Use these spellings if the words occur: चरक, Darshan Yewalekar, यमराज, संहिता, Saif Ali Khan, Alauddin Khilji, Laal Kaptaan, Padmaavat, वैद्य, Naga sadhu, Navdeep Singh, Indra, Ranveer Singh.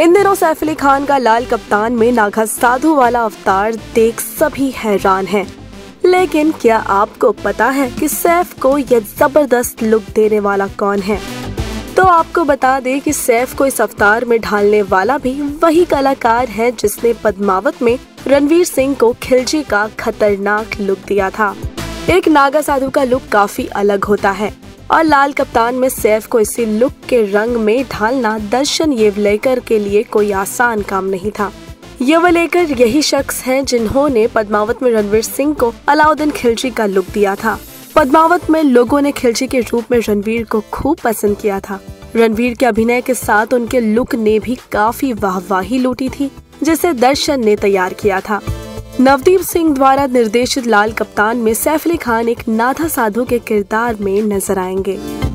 इन दिनों सैफ अली खान का लाल कप्तान में नागा साधु वाला अवतार देख सभी हैरान हैं। लेकिन क्या आपको पता है कि सैफ को यह जबरदस्त लुक देने वाला कौन है? तो आपको बता दें कि सैफ को इस अवतार में ढालने वाला भी वही कलाकार है जिसने पद्मावत में रणवीर सिंह को खिलजी का खतरनाक लुक दिया था। एक नागा साधु का लुक काफी अलग होता है और लाल कप्तान में सैफ को इसी लुक के रंग में ढालना दर्शन येवलेकर के लिए कोई आसान काम नहीं था। येवलेकर यही शख्स हैं जिन्होंने पद्मावत में रणवीर सिंह को अलाउद्दीन खिलजी का लुक दिया था। पद्मावत में लोगों ने खिलजी के रूप में रणवीर को खूब पसंद किया था। रणवीर के अभिनय के साथ उनके लुक ने भी काफी वाहवाही लूटी थी, जिसे दर्शन ने तैयार किया था। नवदीप सिंह द्वारा निर्देशित लाल कप्तान में सैफ अली खान एक नागा साधु के किरदार में नजर आएंगे।